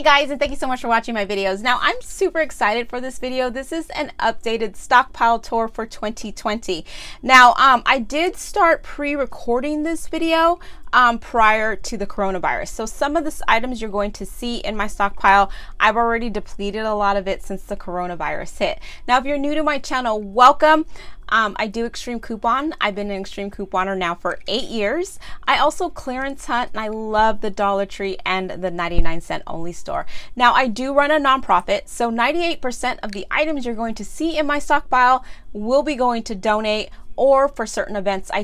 Hey guys, and thank you so much for watching my videos. Now I'm super excited for this video. This is an updated stockpile tour for 2020. Now I did start pre-recording this video prior to the coronavirus. So some of the items you're going to see in my stockpile, I've already depleted a lot of it since the coronavirus hit. Now if you're new to my channel, welcome. I do Extreme Coupon. I've been an Extreme Couponer now for 8 years. I also clearance hunt, and I love the Dollar Tree and the 99 Cent Only Store. Now I do run a nonprofit, so 98% of the items you're going to see in my stockpile will be going to donate or for certain events I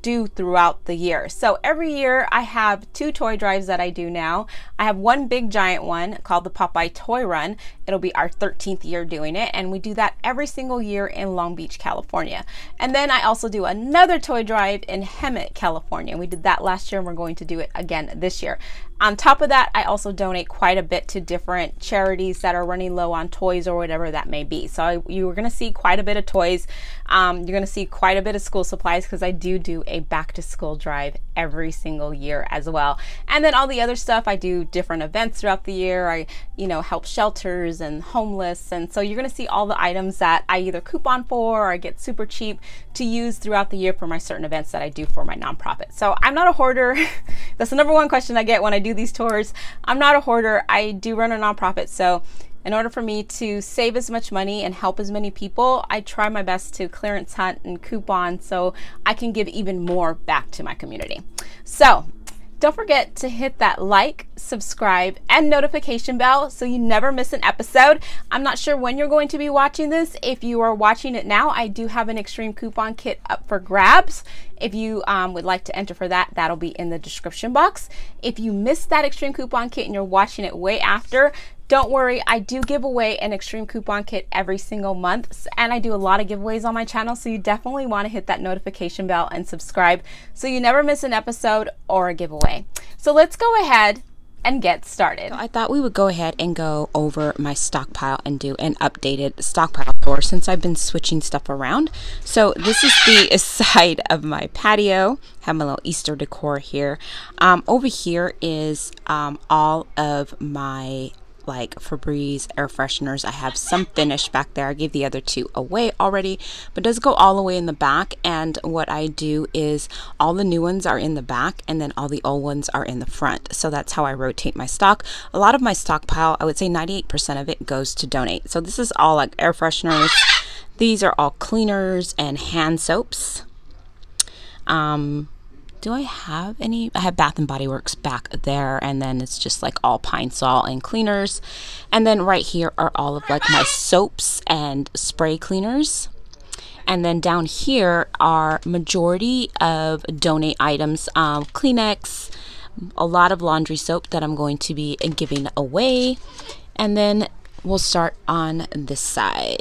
do throughout the year. So every year I have 2 toy drives that I do now. I have one big giant one called the Popeye Toy Run. It'll be our 13th year doing it, and we do that every single year in Long Beach, California. And then I also do another toy drive in Hemet, California. We did that last year and we're going to do it again this year. On top of that, I also donate quite a bit to different charities that are running low on toys or whatever that may be. So you're gonna see quite a bit of toys. You're gonna see quite a bit of school supplies because I do a back to school drive every single year as well. And then all the other stuff, I do different events throughout the year. I, help shelters and homeless. And so you're gonna see all the items that I either coupon for or I get super cheap to use throughout the year for my certain events that I do for my nonprofit. So I'm not a hoarder. That's the number one question I get when I do these tours. I'm not a hoarder. I do run a nonprofit, so in order for me to save as much money and help as many people, I try my best to clearance hunt and coupon so I can give even more back to my community. So don't forget to hit that like, subscribe, and notification bell so you never miss an episode. I'm not sure when you're going to be watching this. If you are watching it now, I do have an Extreme Coupon Kit up for grabs. If you would like to enter for that, that'll be in the description box. If you missed that Extreme Coupon Kit and you're watching it way after, don't worry, I do give away an Extreme Coupon Kit every single month, and I do a lot of giveaways on my channel, so you definitely want to hit that notification bell and subscribe so you never miss an episode or a giveaway. So let's go ahead and get started. So I thought we would go ahead and go over my stockpile and do an updated stockpile tour since I've been switching stuff around. So this is the side of my patio. I have my little Easter decor here. Over here is all of my like Febreze air fresheners. I have some Finish back there. I gave the other 2 away already, but it does go all the way in the back. And what I do is all the new ones are in the back and then all the old ones are in the front. So that's how I rotate my stock. A lot of my stockpile, I would say 98% of it goes to donate. So this is all like air fresheners. These are all cleaners and hand soaps. Do I have any? I have Bath and Body Works back there, and then it's just like all Pine Sol and cleaners. And then right here are all of like my soaps and spray cleaners. And then down here are majority of donate items, Kleenex, a lot of laundry soap that I'm going to be giving away. And then we'll start on this side.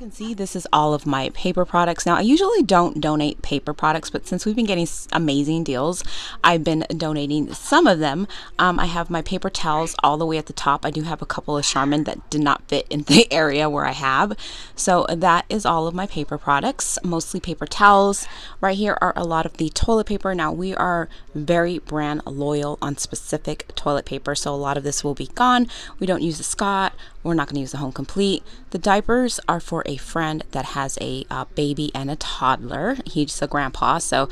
You can see this is all of my paper products. Now I usually don't donate paper products, but since we've been getting amazing deals, I've been donating some of them. I have my paper towels all the way at the top. I do have a couple of Charmin that did not fit in the area where I have. So that is all of my paper products, mostly paper towels. Right here are a lot of the toilet paper. Now we are very brand loyal on specific toilet paper, so a lot of this will be gone. We don't use the Scott. We're not going to use the Home Complete. The diapers are for a friend that has a baby and a toddler. He's a grandpa, so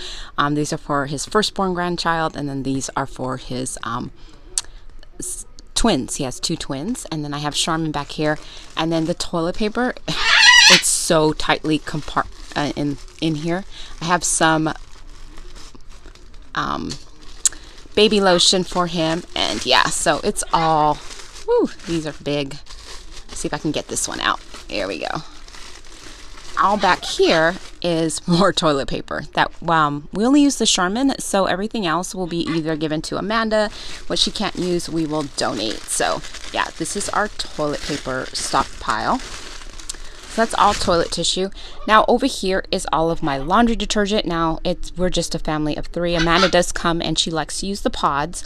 these are for his firstborn grandchild, and then these are for his twins. He has 2 twins, and then I have Charmin back here, and then the toilet paper. It's so tightly in here. I have some baby lotion for him, and yeah, so it's all. Woo, these are big. Let's see if I can get this one out. There we go. All back here is more toilet paper. That we only use the Charmin, so everything else will be either given to Amanda. What she can't use, we will donate. So yeah, this is our toilet paper stockpile. So that's all toilet tissue. Now over here is all of my laundry detergent. Now we're just a family of 3. Amanda does come and she likes to use the pods.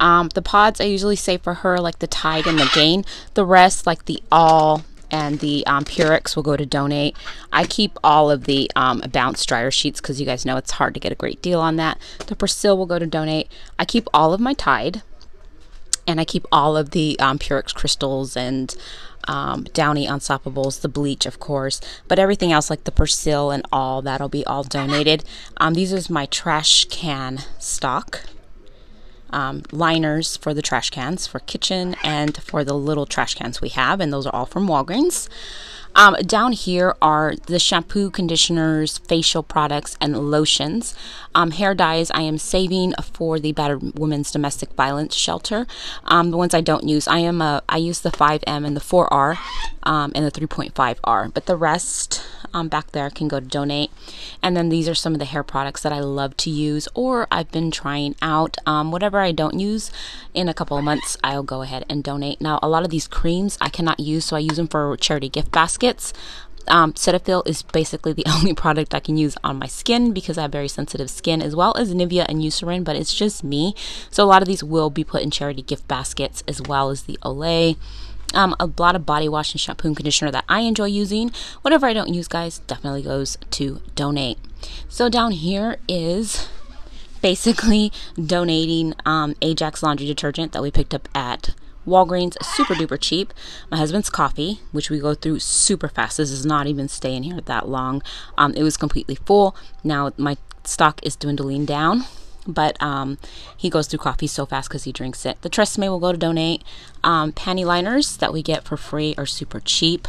The pods I usually save for her, like the Tide and the Gain. The rest, like the All and the Purex, will go to donate. I keep all of the bounce dryer sheets because you guys know it's hard to get a great deal on that. The Persil will go to donate. I keep all of my Tide. And I keep all of the Purex crystals and Downy Unstoppables, the bleach, of course, but everything else like the Persil and all, that'll be all donated. These is my trash can stock. Liners for the trash cans, for kitchen and for the little trash cans we have, and those are all from Walgreens. Down here are the shampoo, conditioners, facial products, and lotions. Hair dyes I am saving for the Battered Women's Domestic Violence Shelter. The ones I don't use, I use the 5M and the 4R and the 3.5R, but the rest back there can go to donate. And then these are some of the hair products that I love to use or I've been trying out. Whatever I don't use in a couple of months, I'll go ahead and donate. Now, a lot of these creams I cannot use, so I use them for charity gift baskets. Cetaphil is basically the only product I can use on my skin because I have very sensitive skin, as well as Nivea and Eucerin, but it's just me. So a lot of these will be put in charity gift baskets, as well as the Olay. A lot of body wash and shampoo and conditioner that I enjoy using. Whatever I don't use, guys, definitely goes to donate. So down here is basically donating Ajax laundry detergent that we picked up at Walgreens, super duper cheap. My husband's coffee, which we go through super fast. This does not even stay in here that long. It was completely full. Now my stock is dwindling down, but he goes through coffee so fast because he drinks it. The Tresemme will go to donate. Panty liners that we get for free are super cheap.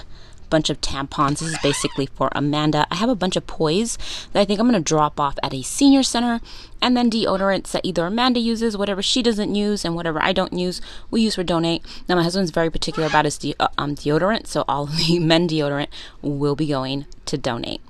Bunch of tampons. This is basically for Amanda. I have a bunch of Poise that I think I'm going to drop off at a senior center. And then deodorants that either Amanda uses, whatever she doesn't use, and whatever I don't use, we use for donate. Now my husband's very particular about his deodorant, so all of the men deodorant will be going to donate.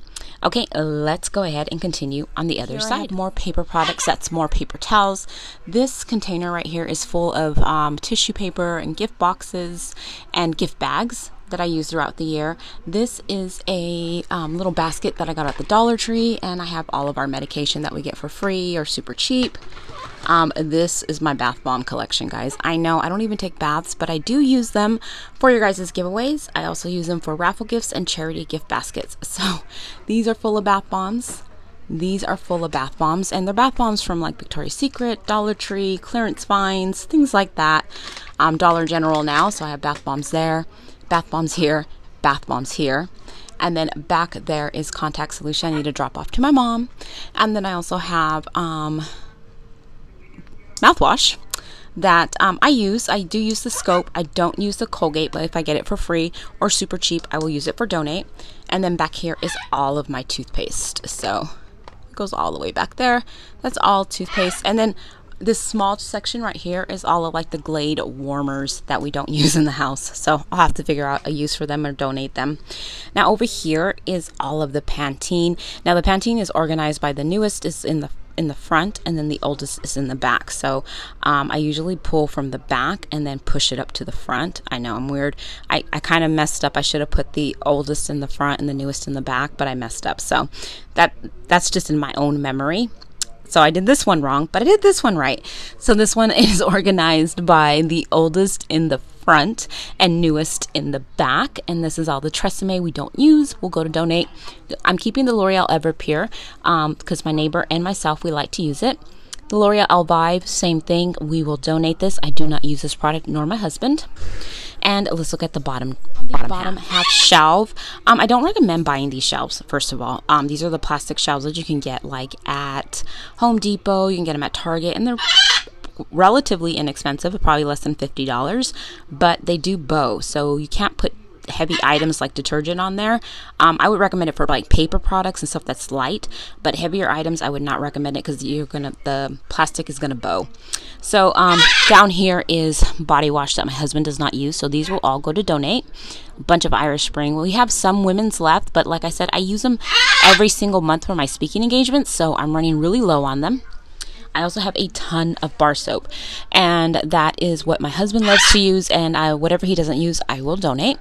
Okay, let's go ahead and continue on the other side. More paper products, that's more paper towels. This container right here is full of tissue paper and gift boxes and gift bags that I use throughout the year. This is a little basket that I got at the Dollar Tree, and I have all of our medication that we get for free or super cheap. This is my bath bomb collection, guys. I know I don't even take baths, but I do use them for your guys' giveaways. I also use them for raffle gifts and charity gift baskets. So these are full of bath bombs. These are full of bath bombs, and they're bath bombs from like Victoria's Secret, Dollar Tree, clearance finds, things like that. Dollar General now, so I have bath bombs there, bath bombs here, bath bombs here. And then back there is contact solution I need to drop off to my mom. And then I also have mouthwash that I use. I do use the Scope. I don't use the Colgate, but if I get it for free or super cheap, I will use it for donate. And then back here is all of my toothpaste. So it goes all the way back there. That's all toothpaste. And then this small section right here is all of like the Glade warmers that we don't use in the house. So I'll have to figure out a use for them or donate them. Now over here is all of the Pantene. Now the Pantene is organized by the newest is in the front, and then the oldest is in the back. So I usually pull from the back and then push it up to the front. I know I'm weird. I kind of messed up. I should have put the oldest in the front and the newest in the back, but I messed up. So that's just in my own memory. So I did this one wrong, but I did this one right. So this one is organized by the oldest in the front and newest in the back. And this is all the Tresemme we don't use. We'll go to donate. I'm keeping the L'Oreal Everpure because my neighbor and myself, we like to use it. The L'Oreal Elvive, same thing. We will donate this. I do not use this product, nor my husband. And let's look at the bottom. On the bottom half shelf. I don't recommend buying these shelves, first of all. These are the plastic shelves that you can get like at Home Depot. You can get them at Target, and they're relatively inexpensive, probably less than $50, but they do bow, so you can't put heavy items like detergent on there. I would recommend it for like paper products and stuff that's light, but heavier items I would not recommend it because the plastic is gonna bow. So down here is body wash that my husband does not use, so these will all go to donate. A bunch of Irish Spring. We have some women's left, but like I said, I use them every single month for my speaking engagements, so I'm running really low on them. I also have a ton of bar soap, and that is what my husband loves to use, and whatever he doesn't use, I will donate.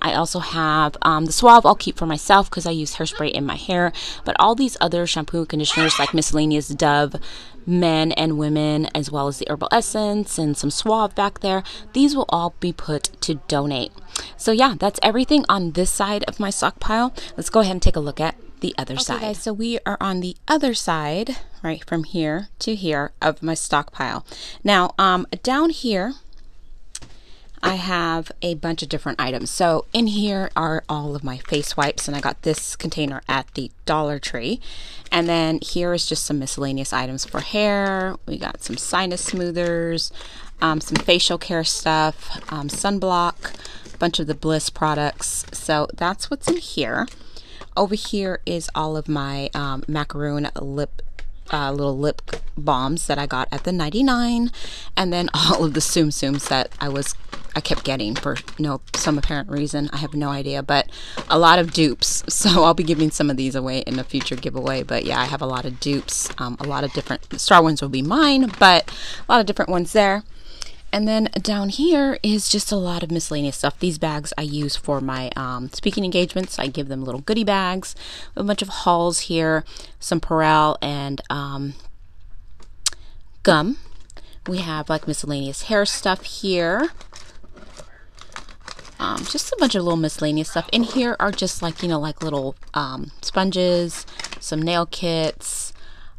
I also have the Suave I'll keep for myself because I use hairspray in my hair, but all these other shampoo and conditioners like miscellaneous Dove, men and women, as well as the Herbal Essence and some Suave back there, these will all be put to donate. So yeah, that's everything on this side of my stockpile. Let's go ahead and take a look at the other side. Guys, so we are on the other side, right from here to here of my stockpile. Now down here I have a bunch of different items. So in here are all of my face wipes, and I got this container at the Dollar Tree. And then here is just some miscellaneous items for hair. We got some sinus smoothers, some facial care stuff, sunblock, a bunch of the Bliss products. So that's what's in here. Over here is all of my macaroon lip little lip balms that I got at the 99, and then all of the Tsum Tsums that I kept getting for some apparent reason. I have no idea, but a lot of dupes, so I'll be giving some of these away in a future giveaway. But yeah, I have a lot of dupes, a lot of different star ones will be mine, but a lot of different ones there. And then down here is just a lot of miscellaneous stuff. These bags I use for my speaking engagements. I give them little goodie bags. A bunch of hauls here, some Persil and gum. We have like miscellaneous hair stuff here. Just a bunch of little miscellaneous stuff. In here are just like, like little sponges, some nail kits.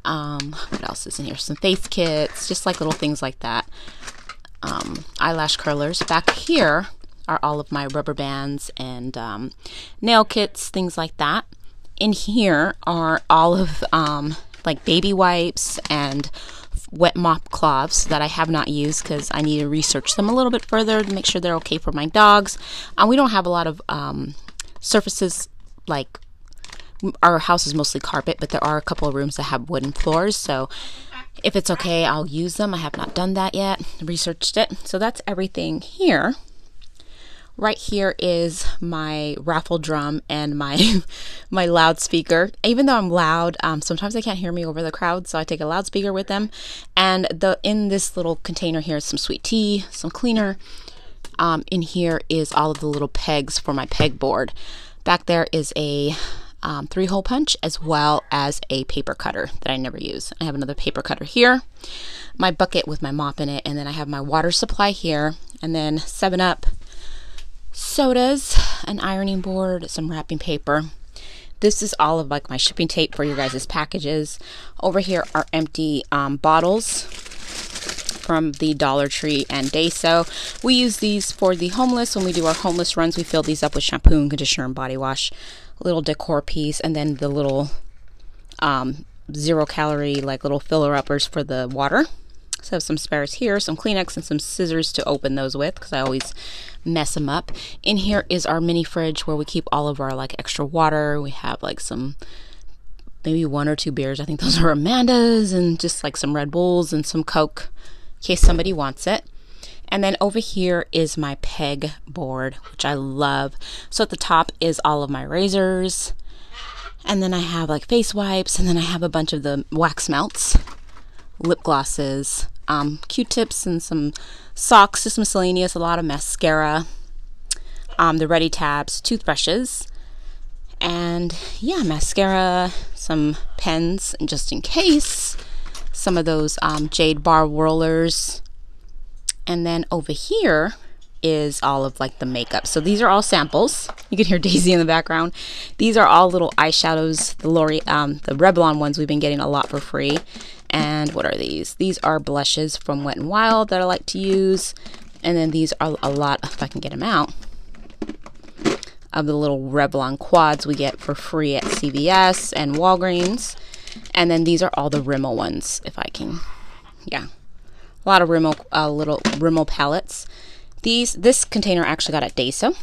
What else is in here? Some face kits, just like little things like that. Eyelash curlers. Back here are all of my rubber bands and nail kits, things like that. In here are all of like baby wipes and wet mop cloths that I have not used because I need to research them a little bit further to make sure they're okay for my dogs. We don't have a lot of surfaces. Like our house is mostly carpet, but there are a couple of rooms that have wooden floors, so if it's okay, I'll use them. I have not done that yet, researched it. So that's everything here. Right here is my raffle drum and my loudspeaker. Even though I'm loud, sometimes they can't hear me over the crowd, so I take a loudspeaker with them. And in this little container here is some sweet tea, some cleaner. In here is all of the little pegs for my pegboard. Back there is a 3-hole punch as well as a paper cutter that I never use. I have another paper cutter here, my bucket with my mop in it, and then I have my water supply here, and then 7-Up, sodas, an ironing board, some wrapping paper. This is all of like my shipping tape for your guys' packages. Over here are empty bottles from the Dollar Tree and Daiso. We use these for the homeless. When we do our homeless runs, we fill these up with shampoo and conditioner and body wash. Little decor piece, and then the little 0-calorie like little filler uppers for the water. So I have some spares here, some Kleenex and some scissors to open those with because I always mess them up. In here is our mini fridge where we keep all of our like extra water. We have like some, maybe 1 or 2 beers. I think those are Amanda's, and just like some Red Bulls and some Coke, in case somebody wants it. And then over here is my peg board, which I love. So at the top is all of my razors, and then I have like face wipes, and then I have a bunch of the wax melts, lip glosses, Q-tips, and some socks, just miscellaneous, a lot of mascara, the Ready Tabs, toothbrushes, and yeah, mascara, some pens, and just in case, some of those jade bar rollers. And then over here is all of like the makeup. So these are all samples. You can hear Daisy in the background. These are all little eyeshadows, the Revlon ones we've been getting a lot for free. And what are these? These are blushes from Wet n Wild that I like to use. And then these are a lot, if I can get them out, of the little Revlon quads we get for free at CVS and Walgreens. And then these are all the Rimmel ones, if I can, yeah. A lot of Rimmel, little Rimmel palettes. This container I actually got at Daiso,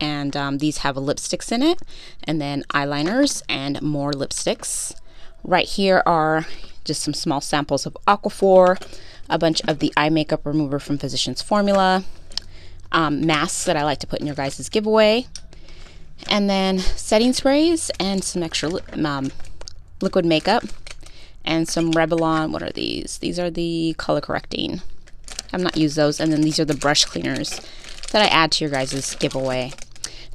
and these have lipsticks in it, and then eyeliners and more lipsticks. Right here are just some small samples of Aquaphor, a bunch of the eye makeup remover from Physicians Formula, masks that I like to put in your guys' giveaway, and then setting sprays and some extra liquid makeup. And some Revlon, what are these? These are the color correcting. I've not used those. And then these are the brush cleaners that I add to your guys' giveaway.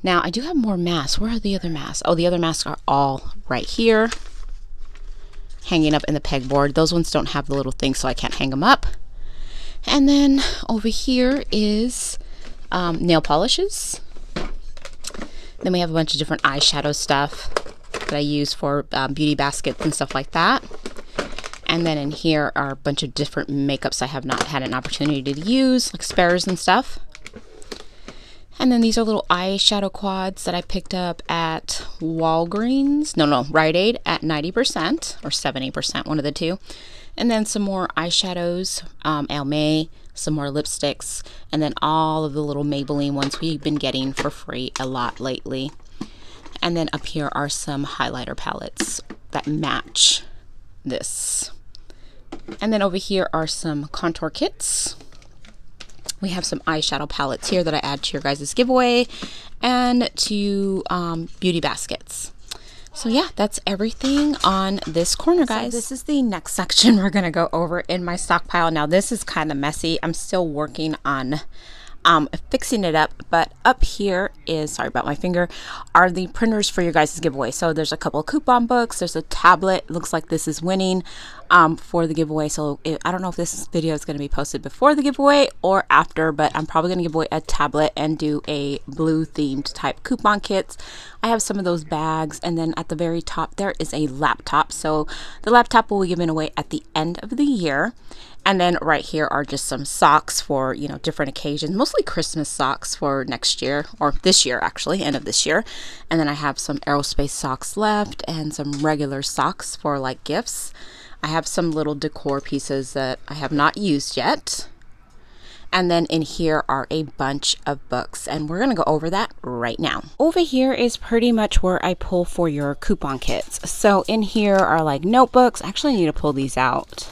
Now, I do have more masks. Where are the other masks? Oh, the other masks are all right here, hanging up in the pegboard. Those ones don't have the little thing, so I can't hang them up. And then over here is nail polishes. Then we have a bunch of different eyeshadow stuff that I use for beauty baskets and stuff like that. And then in here are a bunch of different makeups I have not had an opportunity to use, like spares and stuff. And then these are little eyeshadow quads that I picked up at Walgreens. No, Rite Aid at 90% or 70%, one of the two. And then some more eyeshadows, Elle May, some more lipsticks, and then all of the little Maybelline ones we've been getting for free a lot lately. And then up here are some highlighter palettes that match this. And then over here are some contour kits. We have some eyeshadow palettes here that I add to your guys' giveaway and to beauty baskets. So yeah, that's everything on this corner, guys. So this is the next section we're gonna go over in my stockpile. Now this is kind of messy. I'm still working on fixing it up, but up here is, sorry about my finger, are the printers for your guys' giveaway. So there's a couple of coupon books, there's a tablet, it looks like this is winning for the giveaway. So I don't know if this video is gonna be posted before the giveaway or after, but I'm probably gonna give away a tablet and do a blue themed type coupon kits. I have some of those bags, and then at the very top there is a laptop. So the laptop will be given away at the end of the year. And then right here are just some socks for, you know, different occasions, mostly Christmas socks for next year, or this year actually, end of this year. And then I have some aerospace socks left and some regular socks for like gifts. I have some little decor pieces that I have not used yet. And then in here are a bunch of books, and we're gonna go over that right now. Over here is pretty much where I pull for your coupon kits. So in here are like notebooks. I actually need to pull these out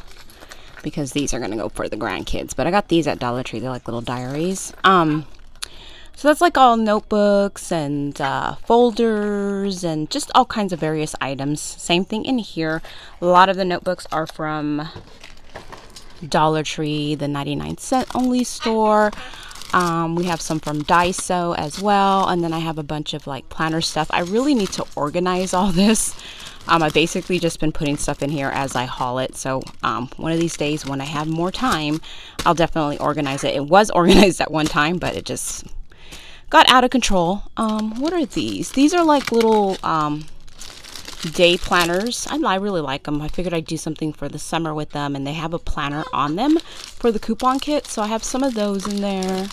because these are gonna go for the grandkids, but I got these at Dollar Tree. They're like little diaries. So that's like all notebooks and folders and just all kinds of various items. Same thing in here. A lot of the notebooks are from Dollar Tree, the 99 Cent Only Store. We have some from Daiso as well. And then I have a bunch of like planner stuff. I really need to organize all this. I've basically just been putting stuff in here as I haul it. So one of these days when I have more time, I'll definitely organize it. It was organized at one time, but it just got out of control. What are these? These are like little day planners. I really like them. I figured I'd do something for the summer with them, and they have a planner on them for the coupon kit. So I have some of those in there.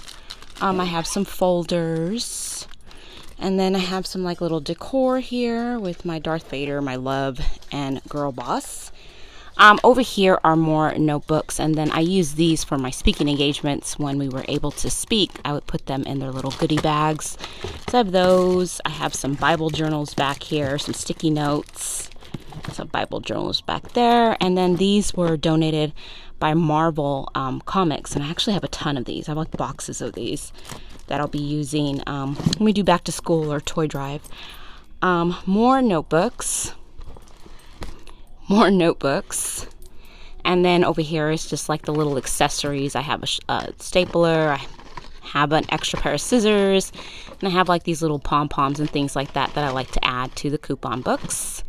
I have some folders. And then I have some like little decor here with my Darth Vader, my love, and girl boss. Over here are more notebooks, and then I use these for my speaking engagements. When we were able to speak, I would put them in their little goodie bags. So I have those. I have some Bible journals back here, some sticky notes, some Bible journals back there. And then these were donated by Marvel Comics, and I actually have a ton of these. I have like boxes of these that I'll be using when we do back to school or toy drive. More notebooks, and then over here is just like the little accessories. I have a stapler, I have an extra pair of scissors, and I have like these little pom-poms and things like that that I like to add to the coupon books.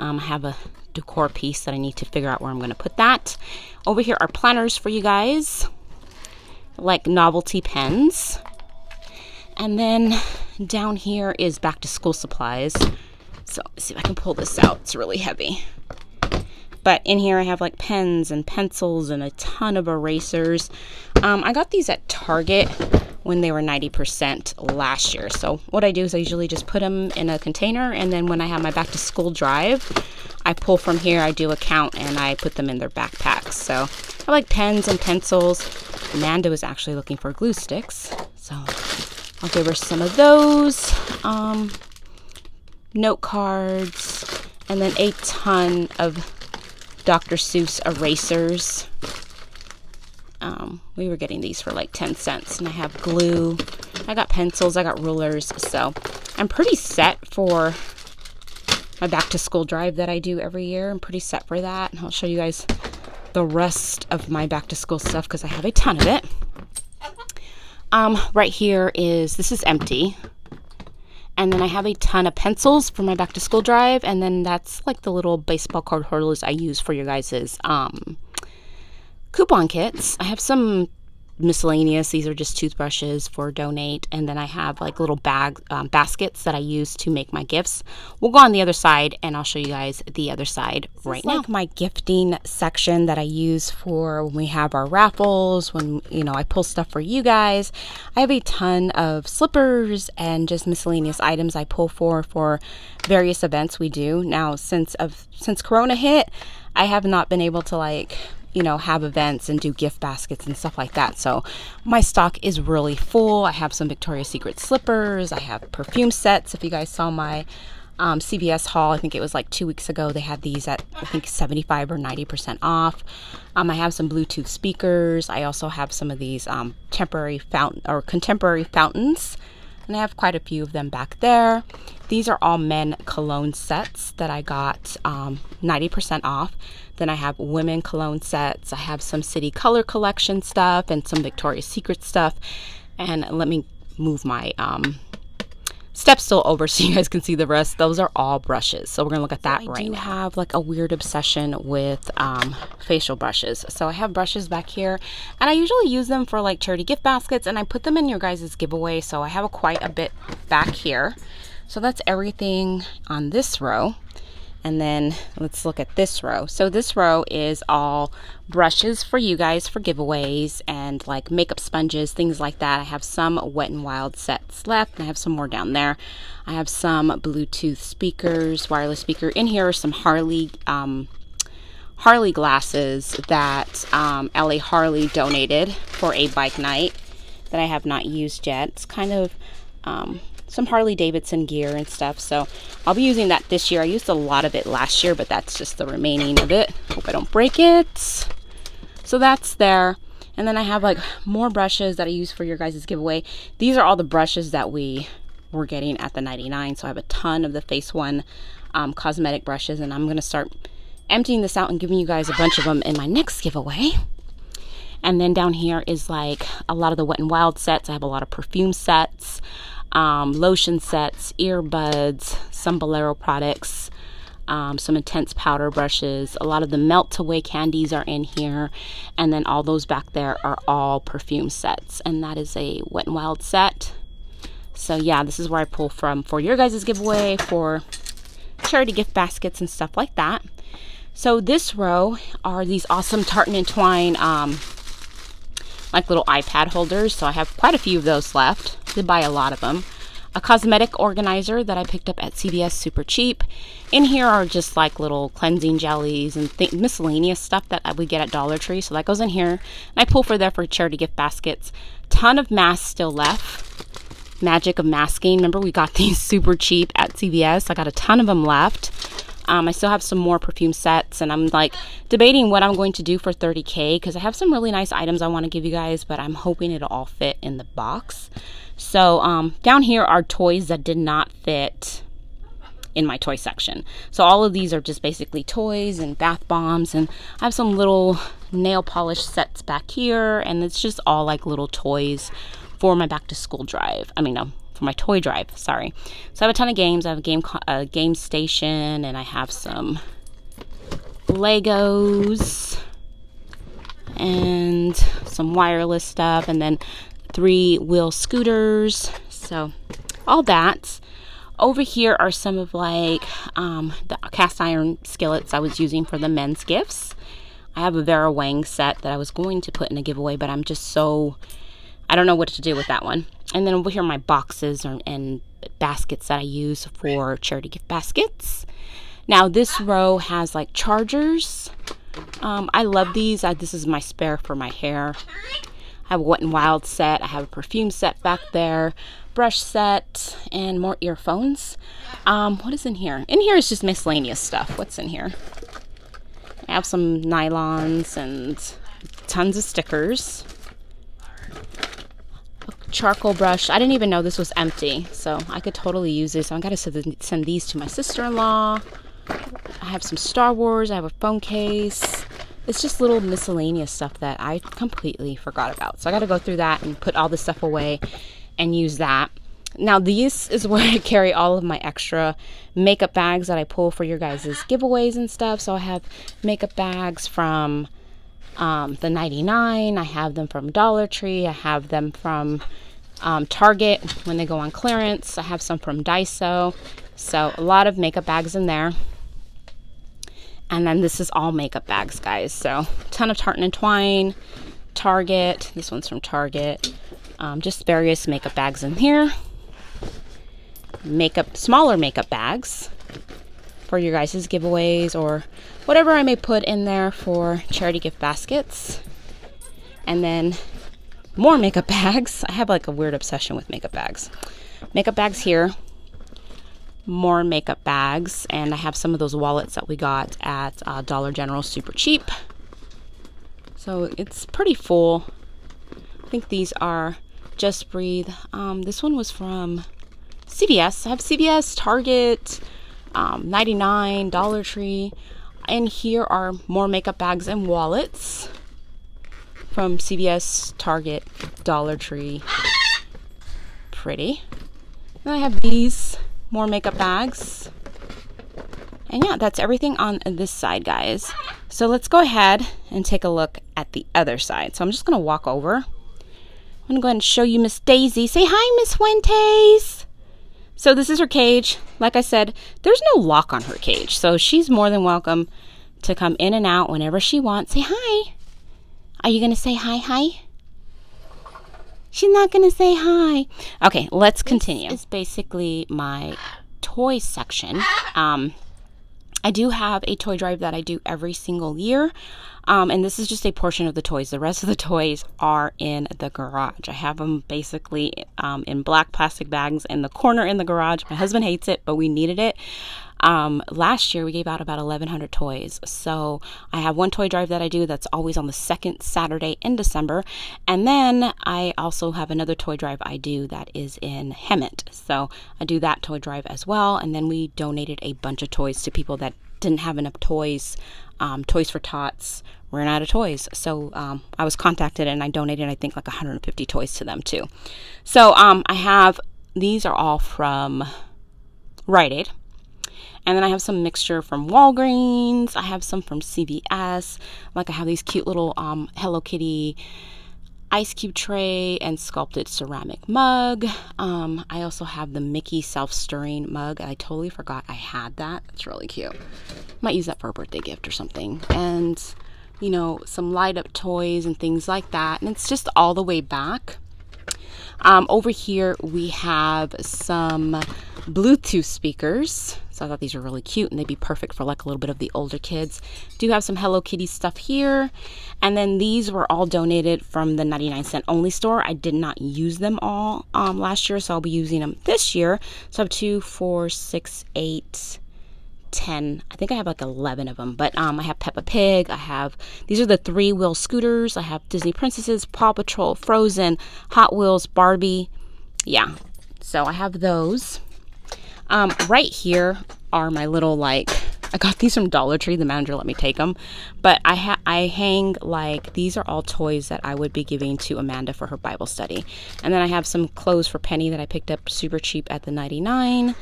I have a decor piece that I need to figure out where I'm gonna put that. Over here are planners for you guys, like novelty pens. And then down here is back to school supplies. So let's see if I can pull this out. It's really heavy. But in here I have like pens and pencils and a ton of erasers. I got these at Target when they were 90% last year. So what I do is I usually just put them in a container, and then when I have my back to school drive, I pull from here, I do a count, and I put them in their backpacks. So I like pens and pencils. Amanda was actually looking for glue sticks, so I'll give her some of those. Note cards, and then a ton of Dr. Seuss erasers. We were getting these for like 10 cents, and I have glue, I got pencils, I got rulers. So I'm pretty set for my back to school drive that I do every year. I'm pretty set for that, and I'll show you guys the rest of my back to school stuff because I have a ton of it. Right here is, this is empty. And then I have a ton of pencils for my back to school drive. And then that's like the little baseball card holders I use for your guys' coupon kits. I have some miscellaneous. These are just toothbrushes for donate, and then I have like little baskets that I use to make my gifts. We'll go on the other side and I'll show you guys the other side right now. Like my gifting section that I use for when we have our raffles, when, you know, I pull stuff for you guys. I have a ton of slippers and just miscellaneous items I pull for various events we do. Now since Corona hit, I have not been able to, like, you know, have events and do gift baskets and stuff like that. So my stock is really full. I have some Victoria's Secret slippers. I have perfume sets. If you guys saw my CVS haul, I think it was like 2 weeks ago, they had these at I think 75 or 90% off. I have some Bluetooth speakers. I also have some of these contemporary fountains. And I have quite a few of them back there. These are all men cologne sets that I got 90% off. Then I have women cologne sets. I have some City Color Collection stuff and some Victoria's Secret stuff. And let me move my step stool over so you guys can see the rest. Those are all brushes, so we're gonna look at that right now. I do have like a weird obsession with facial brushes, so I have brushes back here, and I usually use them for like charity gift baskets, and I put them in your guys's giveaway. So I have quite a bit back here. So that's everything on this row, and then let's look at this row. So this row is all brushes for you guys for giveaways and like makeup sponges, things like that. I have some Wet n Wild sets left, and I have some more down there. I have some Bluetooth speakers, wireless speaker. In here are some Harley glasses that LA Harley donated for a bike night that I have not used yet. It's kind of some Harley Davidson gear and stuff, so I'll be using that this year. I used a lot of it last year, but that's just the remaining of it. Hope I don't break it. So that's there, and then I have like more brushes that I use for your guys' giveaway. These are all the brushes that we were getting at the 99. So I have a ton of the Face One cosmetic brushes, and I'm gonna start emptying this out and giving you guys a bunch of them in my next giveaway. And then down here is like a lot of the Wet n Wild sets. I have a lot of perfume sets, lotion sets, earbuds, some Bolero products, some intense powder brushes. A lot of the melt away candies are in here, and then all those back there are all perfume sets, and that is a Wet n Wild set. So yeah, this is where I pull from for your guys' giveaway for charity gift baskets and stuff like that. So this row are these awesome tartan and twine like little iPad holders, so I have quite a few of those left. Did buy a lot of them. A cosmetic organizer that I picked up at CVS super cheap. In here are just like little cleansing jellies and miscellaneous stuff that I would get at Dollar Tree, so that goes in here. And I pull for there for charity gift baskets. Ton of masks still left. Magic of masking. Remember, we got these super cheap at CVS. I got a ton of them left. I still have some more perfume sets, and I'm like debating what I'm going to do for 30K because I have some really nice items I want to give you guys, but I'm hoping it'll all fit in the box. So down here are toys that did not fit in my toy section. So all of these are just basically toys and bath bombs, and I have some little nail polish sets back here, and it's just all like little toys for my back to school drive. I mean, no, for my toy drive, sorry. So I have a ton of games. I have a game station, and I have some Legos and some wireless stuff, and then 3-wheel scooters. So all that. Over here are some of like the cast iron skillets I was using for the men's gifts. I have a Vera Wang set that I was going to put in a giveaway, but I'm just so, I don't know what to do with that one. And then over here are my boxes and baskets that I use for charity gift baskets. Now this row has like chargers. I love these. This is my spare for my hair. I have a Wet n Wild set. I have a perfume set back there, brush set, and more earphones. What is in here? In here is just miscellaneous stuff. What's in here? I have some nylons and tons of stickers. A charcoal brush. I didn't even know this was empty, so I could totally use this. I gotta send these to my sister-in-law. I have some Star Wars. I have a phone case. It's just little miscellaneous stuff that I completely forgot about. So I got to go through that and put all this stuff away and use that. Now these is where I carry all of my extra makeup bags that I pull for your guys' giveaways and stuff. So I have makeup bags from the 99. I have them from Dollar Tree. I have them from Target when they go on clearance. I have some from Daiso. So a lot of makeup bags in there. And then this is all makeup bags, guys. So ton of Tartan and Twine, Target. This one's from Target. Just various makeup bags in here. Makeup, smaller makeup bags for your guys' giveaways or whatever I may put in there for charity gift baskets. And then more makeup bags. I have like a weird obsession with makeup bags. Makeup bags here. More makeup bags, and I have some of those wallets that we got at Dollar General super cheap. So it's pretty full. I think these are Just Breathe. This one was from CVS. I have CVS, Target, 99, Dollar Tree, and here are more makeup bags and wallets from CVS, Target, Dollar Tree. Pretty. Then I have these. More makeup bags. And yeah, that's everything on this side, guys. So let's go ahead and take a look at the other side. So I'm just gonna walk over. I'm gonna go ahead and show you Miss Daisy. Say hi, Miss Fuentes. So this is her cage. Like I said, there's no lock on her cage. So she's more than welcome to come in and out whenever she wants. Say hi. Are you gonna say hi, hi? She's not gonna say hi. Okay, let's continue. This is basically my toy section. I do have a toy drive that I do every single year. And this is just a portion of the toys. The rest of the toys are in the garage. I have them basically in black plastic bags in the corner in the garage. My husband hates it, but we needed it. Last year we gave out about 1,100 toys. So I have one toy drive that I do that's always on the second Saturday in December. And then I also have another toy drive I do that is in Hemet. So I do that toy drive as well. And then we donated a bunch of toys to people that didn't have enough toys. Toys for Tots ran out of toys. So I was contacted and I donated, I think, like 150 toys to them too. So I have, these are all from Rite Aid. And then I have some mixture from Walgreens. I have some from CVS. Like I have these cute little Hello Kitty ice cube tray and sculpted ceramic mug. I also have the Mickey self-stirring mug. I totally forgot I had that. It's really cute. Might use that for a birthday gift or something. And, you know, some light up toys and things like that. And it's just all the way back. Over here we have some Bluetooth speakers. So I thought these were really cute and they'd be perfect for like a little bit of the older kids. Do have some Hello Kitty stuff here. And then these were all donated from the 99 Cent Only Store. I did not use them all last year, so I'll be using them this year. So I have 2, 4, 6, 8, 10. I think I have like 11 of them, but I have Peppa Pig. I have, these are the 3-wheel scooters. I have Disney Princesses, Paw Patrol, Frozen, Hot Wheels, Barbie. Yeah, so I have those. Right here are my little, like, I got these from Dollar Tree. The manager let me take them, but I hang, like, these are all toys that I would be giving to Amanda for her Bible study. And then I have some clothes for Penny that I picked up super cheap at the 99.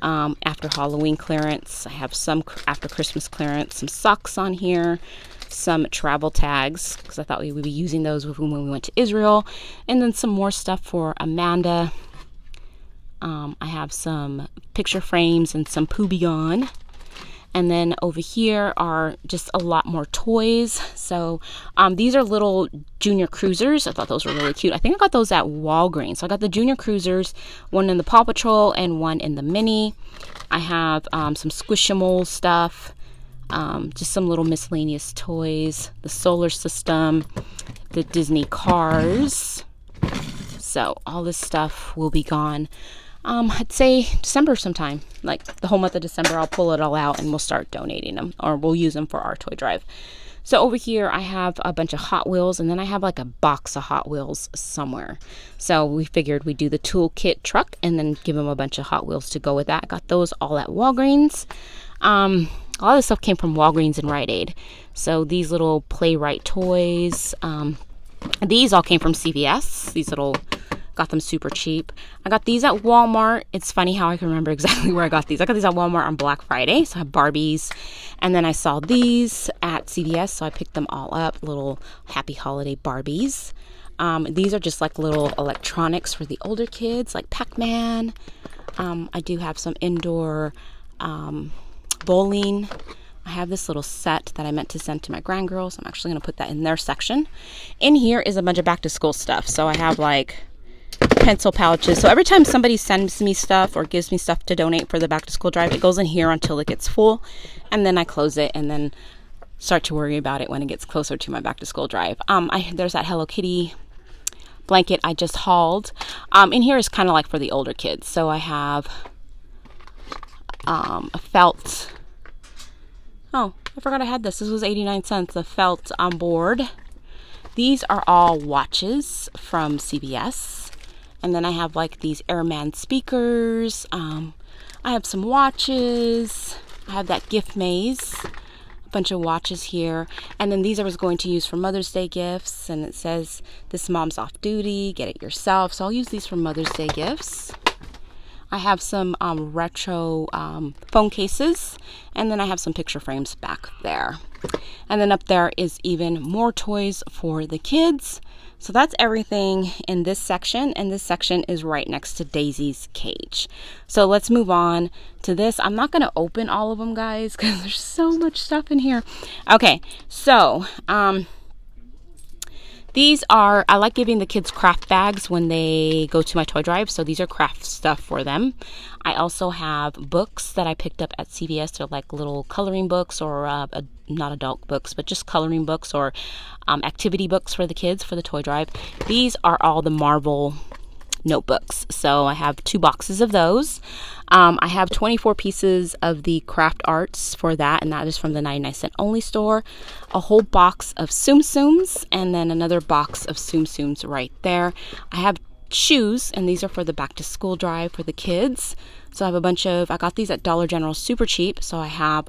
After Halloween clearance. I have some after Christmas clearance, some socks on here, some travel tags, because I thought we would be using those when we went to Israel, and then some more stuff for Amanda. I have some picture frames and some Poo Beyond. And then over here are just a lot more toys. So these are little Junior Cruisers. I thought those were really cute. I think I got those at Walgreens. So I got the Junior Cruisers, one in the Paw Patrol and one in the Mini. I have some Squishimole stuff, just some little miscellaneous toys, the solar system, the Disney cars. So all this stuff will be gone. I'd say December sometime, like the whole month of December. I'll pull it all out and we'll start donating them, or we'll use them for our toy drive. So over here I have a bunch of Hot Wheels, and then I have like a box of Hot Wheels somewhere. So we figured we'd do the toolkit truck and then give them a bunch of Hot Wheels to go with that. I got those all at Walgreens. A lot of this stuff came from Walgreens and Rite Aid. So these little Playwright toys, these all came from CVS. These little, got them super cheap. I got these at Walmart. It's funny how I can remember exactly where I got these. I got these at Walmart on Black Friday. So I have Barbies. And then I saw these at CVS, so I picked them all up. Little Happy Holiday Barbies. These are just like little electronics for the older kids, like Pac-Man. I do have some indoor bowling. I have this little set that I meant to send to my grand girls. I'm actually going to put that in their section. In here is a bunch of back to school stuff. So I have like pencil pouches. So every time somebody sends me stuff or gives me stuff to donate for the back to school drive, it goes in here until it gets full. And then I close it and then start to worry about it when it gets closer to my back to school drive. There's that Hello Kitty blanket I just hauled. In here is kind of like for the older kids. So I have a felt. Oh, I forgot I had this. This was 89 cents, a felt on board. These are all watches from CVS. And then I have like these Airman speakers. I have some watches. I have that gift maze. A bunch of watches here. And then these I was going to use for Mother's Day gifts. And it says, this mom's off duty, get it yourself. So I'll use these for Mother's Day gifts. I have some retro phone cases, and then I have some picture frames back there. And then up there is even more toys for the kids. So that's everything in this section, and this section is right next to Daisy's cage. So let's move on to this. I'm not gonna open all of them, guys, because there's so much stuff in here. Okay, so these are, I like giving the kids craft bags when they go to my toy drive, so these are craft stuff for them. I also have books that I picked up at CVS. They're like little coloring books or not adult books, but just coloring books or activity books for the kids for the toy drive. These are all the Marvel notebooks, so I have 2 boxes of those. I have 24 pieces of the craft arts for that, and that is from the 99 Cent Only Store. A whole box of Tsum Tsums, and then another box of Tsum Tsums right there. I have shoes, and these are for the back to school drive for the kids. So I have a bunch of, I got these at Dollar General super cheap, so I have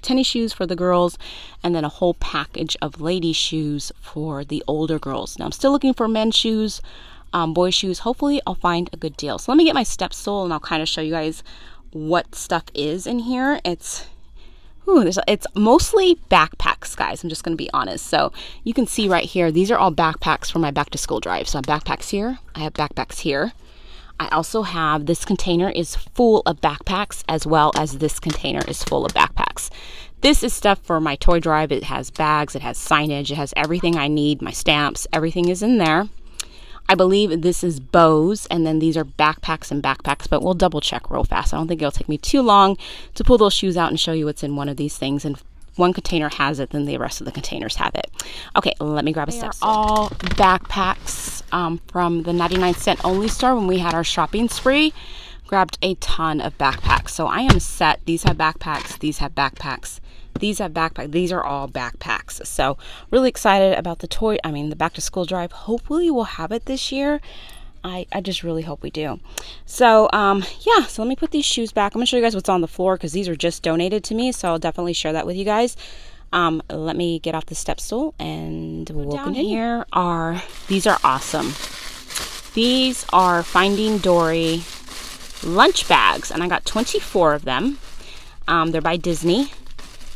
tennis shoes for the girls, and then a whole package of lady shoes for the older girls. Now I'm still looking for men's shoes, boy shoes. Hopefully I'll find a good deal. So let me get my step stool and I'll kind of show you guys what stuff is in here. It's mostly backpacks, guys. I'm just going to be honest. So you can see right here, these are all backpacks for my back to school drive. So I have backpacks here. I have backpacks here. I also have, this container is full of backpacks, as well as this container is full of backpacks. This is stuff for my toy drive. It has bags, it has signage, it has everything I need, my stamps, everything is in there. I believe this is bows, and then these are backpacks and backpacks, but we'll double check real fast. I don't think it'll take me too long to pull those shoes out and show you what's in one of these things. And if one container has it, then the rest of the containers have it. Okay, let me grab a step. All backpacks from the 99 Cent Only Store when we had our shopping spree. Grabbed a ton of backpacks. So I am set. These have backpacks, these have backpacks, these have backpacks. These are all backpacks. So really excited about the back to school drive. Hopefully we'll have it this year. I just really hope we do. So yeah, so let me put these shoes back. I'm gonna show you guys what's on the floor because these are just donated to me. So I'll definitely share that with you guys. Let me get off the step stool and we'll down continue. Here are, these are awesome. These are Finding Dory lunch bags, and I got 24 of them. They're by Disney,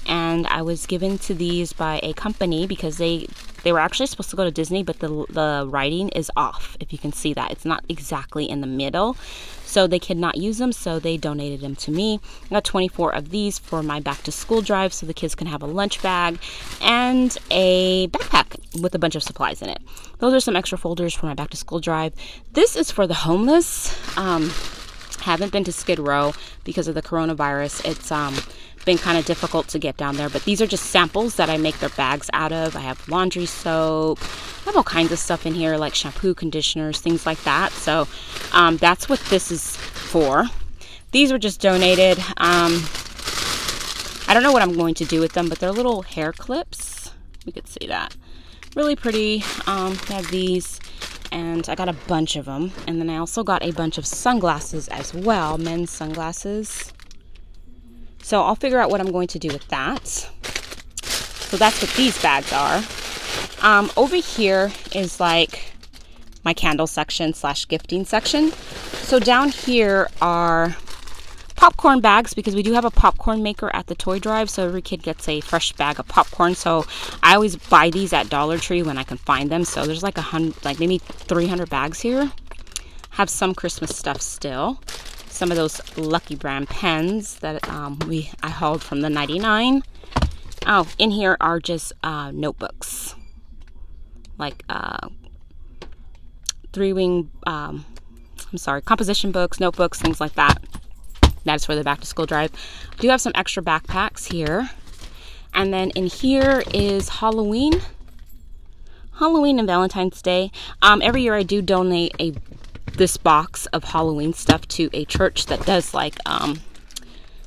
and I was given to these by a company because they were actually supposed to go to Disney, but the writing is off. If you can see that, it's not exactly in the middle, so they could not use them, so they donated them to me. I got 24 of these for my back to school drive so the kids can have a lunch bag and a backpack with a bunch of supplies in it. Those are some extra folders for my back to school drive. This is for the homeless. Haven't been to Skid Row because of the coronavirus. It's been kind of difficult to get down there, but these are just samples that I make their bags out of. I have laundry soap. I have all kinds of stuff in here like shampoo, conditioners, things like that. So that's what this is for. These were just donated. I don't know what I'm going to do with them, but they're little hair clips. You could see that. Really pretty. I have these. And I got a bunch of them. And then I also got a bunch of sunglasses as well, men's sunglasses. So I'll figure out what I'm going to do with that. So that's what these bags are. Over here is like my candle section / gifting section. So down here are popcorn bags because we do have a popcorn maker at the toy drive, so every kid gets a fresh bag of popcorn. So I always buy these at Dollar Tree when I can find them. So there's like 100, like maybe 300 bags here. Have some Christmas stuff still. Some of those Lucky Brand pens that I hauled from the 99. Oh, in here are just notebooks, like composition books, notebooks, things like that. That's for the back to school drive. I do have some extra backpacks here. And then in here is Halloween and Valentine's Day. Every year I do donate this box of Halloween stuff to a church that does like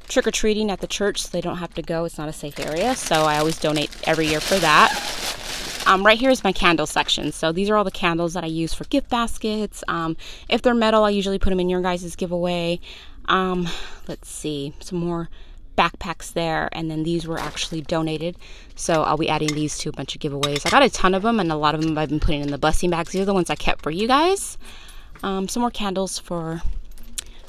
trick-or-treating at the church, so they don't have to go. It's not a safe area, so I always donate every year for that. Right here is my candle section. So these are all the candles that I use for gift baskets. If they're metal, I usually put them in your guys' giveaway. Let's see, some more backpacks there, and then these were actually donated, so I'll be adding these to a bunch of giveaways. I got a ton of them, and a lot of them I've been putting in the blessing bags. These are the ones I kept for you guys. Some more candles for,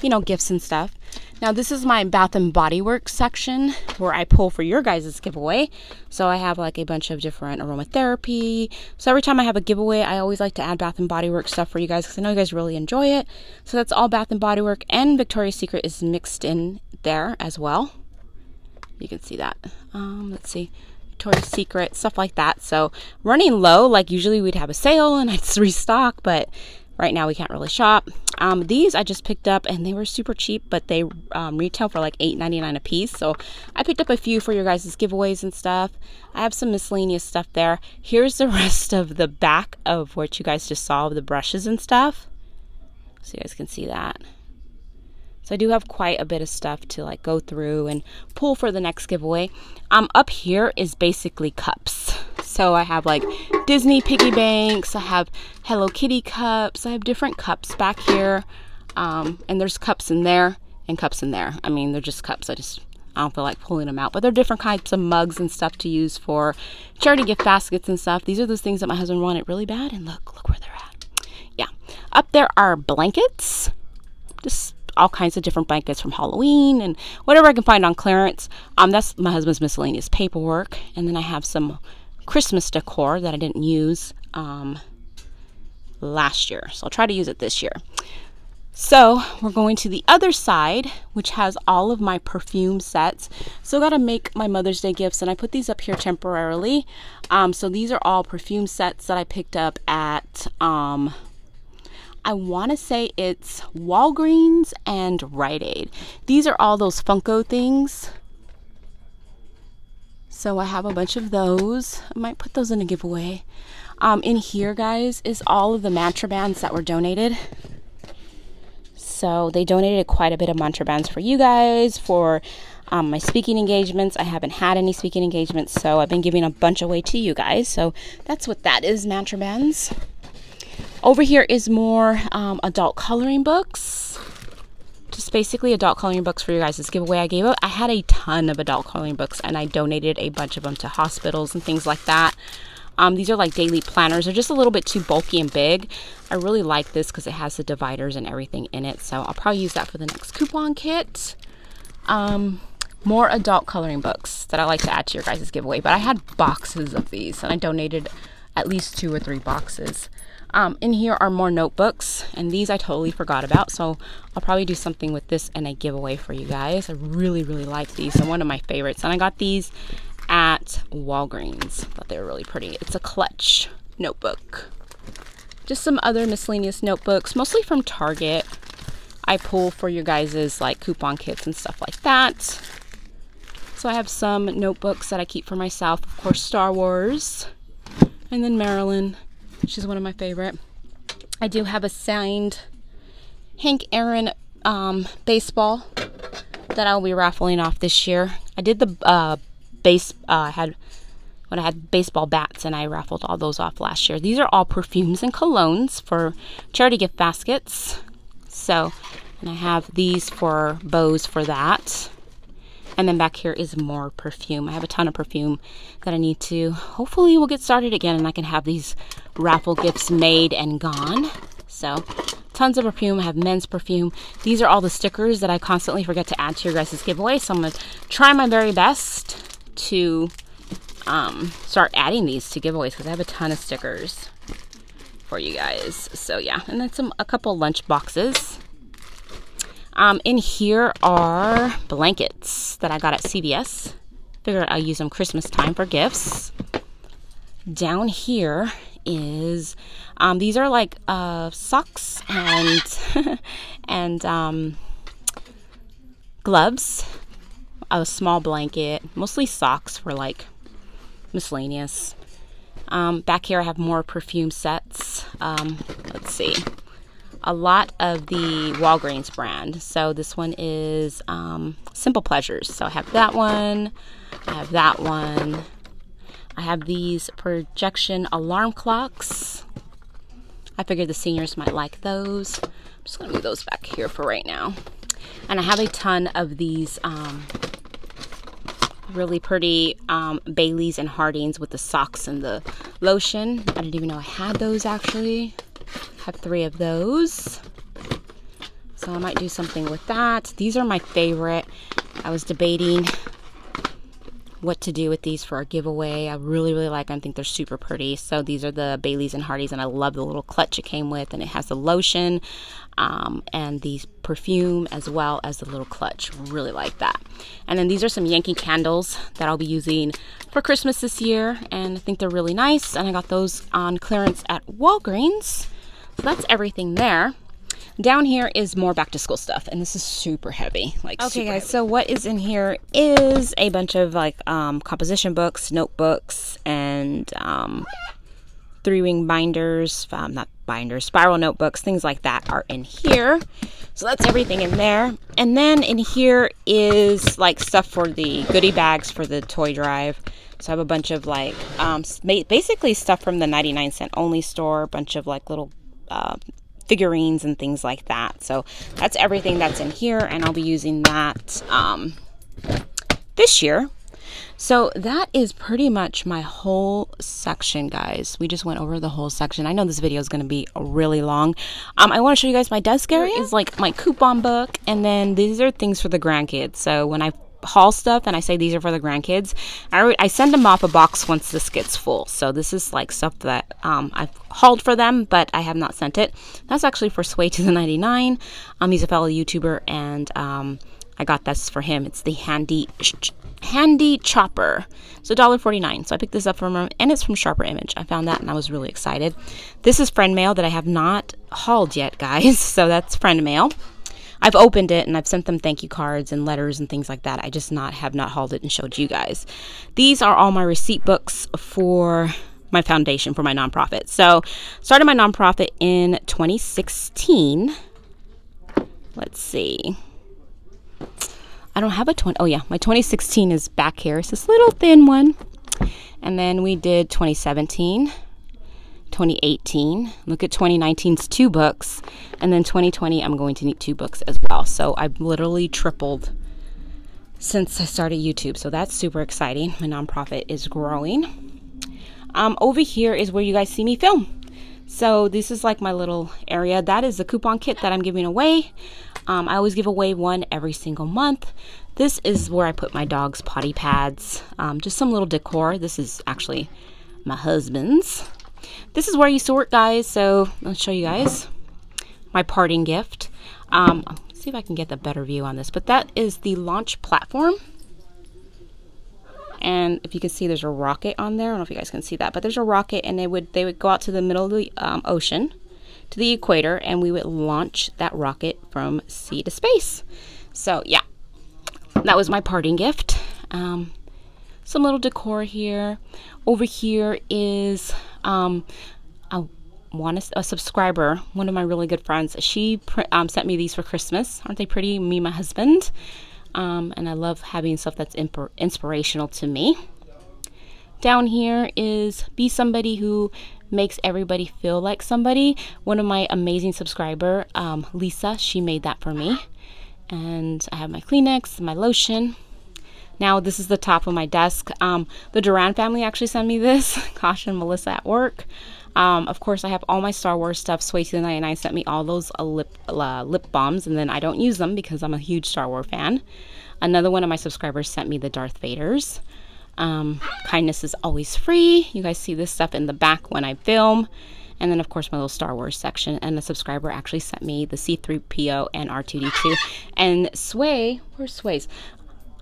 you know, gifts and stuff. Now this is my Bath and Body Works section where I pull for your guys' giveaway. So I have like a bunch of different aromatherapy. So every time I have a giveaway, I always like to add Bath and Body Works stuff for you guys because I know you guys really enjoy it. So that's all Bath and Body Works, and Victoria's Secret is mixed in there as well. You can see that. Let's see. Victoria's Secret, stuff like that. So running low, like usually we'd have a sale and I'd restock, but right now we can't really shop. These I just picked up and they were super cheap, but they retail for like $8.99 a piece. So I picked up a few for your guys' giveaways and stuff. I have some miscellaneous stuff there. Here's the rest of the back of what you guys just saw, of the brushes and stuff. So you guys can see that. So I do have quite a bit of stuff to like go through and pull for the next giveaway. Up here is basically cups. So I have like Disney piggy banks, I have Hello Kitty cups, I have different cups back here. And there's cups in there and cups in there. I mean, they're just cups. I don't feel like pulling them out, but they're different types of mugs and stuff to use for charity gift baskets and stuff. These are those things that my husband wanted really bad, and look where they're at. Yeah. Up there are blankets. Just all kinds of different blankets from Halloween and whatever I can find on clearance. That's my husband's miscellaneous paperwork. And then I have some Christmas decor that I didn't use last year, so I'll try to use it this year. So we're going to the other side, which has all of my perfume sets. So I got to make my Mother's Day gifts, and I put these up here temporarily. So these are all perfume sets that I picked up at I want to say it's Walgreens and Rite Aid. These are all those Funko things. So I have a bunch of those. I might put those in a giveaway. In here, guys, is all of the mantra bands that were donated. So they donated quite a bit of mantra bands for you guys, for my speaking engagements. I haven't had any speaking engagements, so I've been giving a bunch away to you guys. So that's what that is, mantra bands. Over here is more adult coloring books. Just basically adult coloring books for your guys' giveaway I gave out. I had a ton of adult coloring books, and I donated a bunch of them to hospitals and things like that. These are like daily planners. They're just a little bit too bulky and big. I really like this because it has the dividers and everything in it. So I'll probably use that for the next coupon kit. More adult coloring books that I like to add to your guys' giveaway. But I had boxes of these, and I donated at least 2 or 3 boxes. In here are more notebooks, and these I totally forgot about, so I'll probably do something with this and a giveaway for you guys. I really like these. They're one of my favorites, and I got these at Walgreens. I thought they were really pretty. It's a clutch notebook. Just some other miscellaneous notebooks, mostly from Target. I pull for your guys's like coupon kits and stuff like that. So I have some notebooks that I keep for myself. Of course, Star Wars, and then Marilyn. She's one of my favorite. I do have a signed Hank Aaron baseball that I'll be raffling off this year. I did the I had baseball bats, and I raffled all those off last year. These are all perfumes and colognes for charity gift baskets. So, and I have these for bows for that. And then back here is more perfume. I have a ton of perfume that I need to, hopefully we'll get started again and I can have these raffle gifts made and gone. So tons of perfume. I have men's perfume. These are all the stickers that I constantly forget to add to your guys' giveaway. So I'm going to try my very best to start adding these to giveaways because I have a ton of stickers for you guys. So yeah, and then a couple lunch boxes. In here are blankets that I got at CVS. Figured I'll use them Christmas time for gifts. Down here is, these are like socks and gloves, a small blanket, mostly socks for like miscellaneous. Back here I have more perfume sets. Let's see. A lot of the Walgreens brand. So this one is Simple Pleasures. So I have that one. I have that one. I have these projection alarm clocks. I figured the seniors might like those. I'm just gonna move those back here for right now. And I have a ton of these really pretty Baileys and Hardings with the socks and the lotion. I didn't even know I had those actually. Have three of those, so I might do something with that. These are my favorite. I was debating what to do with these for a giveaway. I really like them. I think they're super pretty. So these are the Baileys and Hardys, and I love the little clutch it came with, and it has the lotion and the perfume as well as the little clutch. Really like that. And then these are some Yankee candles that I'll be using for Christmas this year, and I think they're really nice, and I got those on clearance at Walgreens. So that's everything there. Down here is more back to school stuff, and this is super heavy. Like, okay, super guys. Heavy. So what is in here is a bunch of like composition books, notebooks, and three-ring binders. Not binders, spiral notebooks, things like that are in here. So that's everything in there. And then in here is like stuff for the goodie bags for the toy drive. So I have a bunch of like basically stuff from the 99 Cent Only Store. A bunch of like little figurines and things like that. So that's everything that's in here, and I'll be using that this year. So that is pretty much my whole section, guys. We just went over the whole section. I know this video is going to be really long. I want to show you guys my desk area. It's like my coupon book, and then these are things for the grandkids. So when I haul stuff and I say these are for the grandkids, I send them off a box once this gets full. So this is like stuff that I've hauled for them, but I have not sent it. That's actually for Sway to the 99. He's a fellow YouTuber, and I got this for him. It's the handy chopper. It's $1.49. So I picked this up from him, and it's from Sharper Image. I found that and I was really excited. This is friend mail that I have not hauled yet, guys. So that's friend mail. I've opened it and I've sent them thank you cards and letters and things like that. I just have not hauled it and showed you guys. These are all my receipt books for my foundation, for my nonprofit. So started my nonprofit in 2016. Let's see. I don't have a oh yeah, my 2016 is back here. It's this little thin one. And then we did 2017. 2018, look at 2019's 2 books, and then 2020 I'm going to need 2 books as well. So I've literally tripled since I started YouTube, so that's super exciting. My nonprofit is growing. Over here is where you guys see me film. So this is like my little area. That is the coupon kit that I'm giving away. I always give away one every single month. This is where I put my dog's potty pads, just some little decor. This is actually my husband's. This is where you sort, guys. So let's show you guys my parting gift. Let's see if I can get the better view on this, but that is the launch platform. And if you can see, there's a rocket on there. I don't know if you guys can see that, but there's a rocket, and they would go out to the middle of the ocean, to the equator, and we would launch that rocket from sea to space. So yeah, that was my parting gift. Some little decor here. Over here is a subscriber, one of my really good friends. She sent me these for Christmas. Aren't they pretty? Me and my husband. And I love having stuff that's inspirational to me. Down here is be somebody who makes everybody feel like somebody. One of my amazing subscriber, Lisa, she made that for me. And I have my Kleenex, my lotion. Now this is the top of my desk. The Duran family actually sent me this. Kosh and Melissa at work. Of course, I have all my Star Wars stuff. Swayze99 sent me all those lip balms, and then I don't use them because I'm a huge Star Wars fan. Another one of my subscribers sent me the Darth Vaders. Kindness is always free. You guys see this stuff in the back when I film. And then, of course, my little Star Wars section. And the subscriber actually sent me the C-3PO and R2-D2. And Sway, where's Sway's?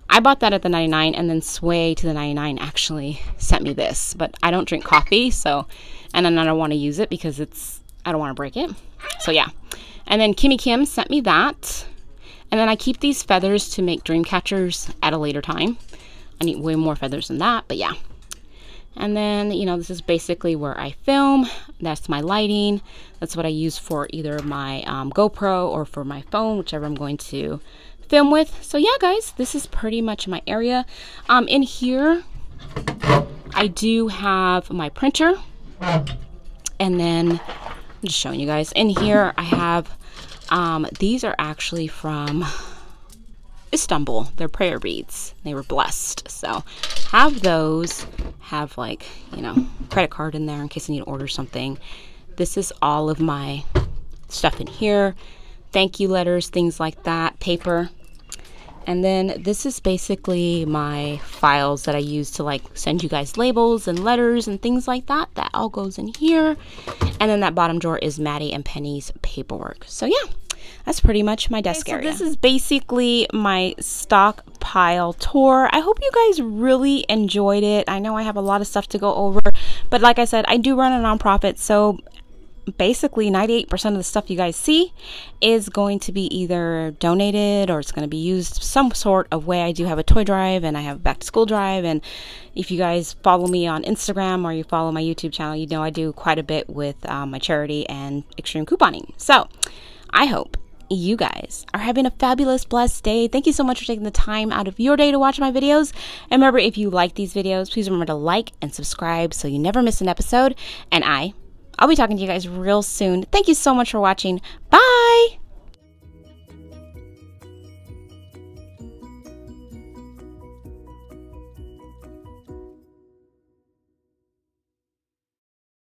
I bought that at the 99, and then Sway to the 99 actually sent me this. But I don't drink coffee, so... And then I don't want to use it because it's... I don't want to break it. So, yeah. And then Kimmy Kim sent me that. And then I keep these feathers to make dream catchers at a later time. I need way more feathers than that, but yeah. And then, you know, this is basically where I film. That's my lighting. That's what I use for either my GoPro or for my phone, whichever I'm going to film with. So yeah, guys, this is pretty much my area. In here, I do have my printer. And then, I'm just showing you guys. In here, I have, these are actually from Istanbul. They're prayer beads. They were blessed. So, have those. Have, like, you know, credit card in there in case I need to order something. This is all of my stuff in here. Thank you letters, things like that, paper. And then this is basically my files that I use to, like, send you guys labels and letters and things like that. That all goes in here. And then that bottom drawer is Maddie and Penny's paperwork. So yeah, that's pretty much my desk area. This is basically my stockpile tour. I hope you guys really enjoyed it. I know I have a lot of stuff to go over, but like I said, I do run a nonprofit, so basically 98% of the stuff you guys see is going to be either donated or it's going to be used some sort of way. I do have a toy drive and I have a back to school drive, and if you guys follow me on Instagram or you follow my YouTube channel, you know I do quite a bit with my charity and extreme couponing. So I hope you guys are having a fabulous, blessed day. Thank you so much for taking the time out of your day to watch my videos. And remember, if you like these videos, please remember to like and subscribe so you never miss an episode. And I'll be talking to you guys real soon. Thank you so much for watching. Bye!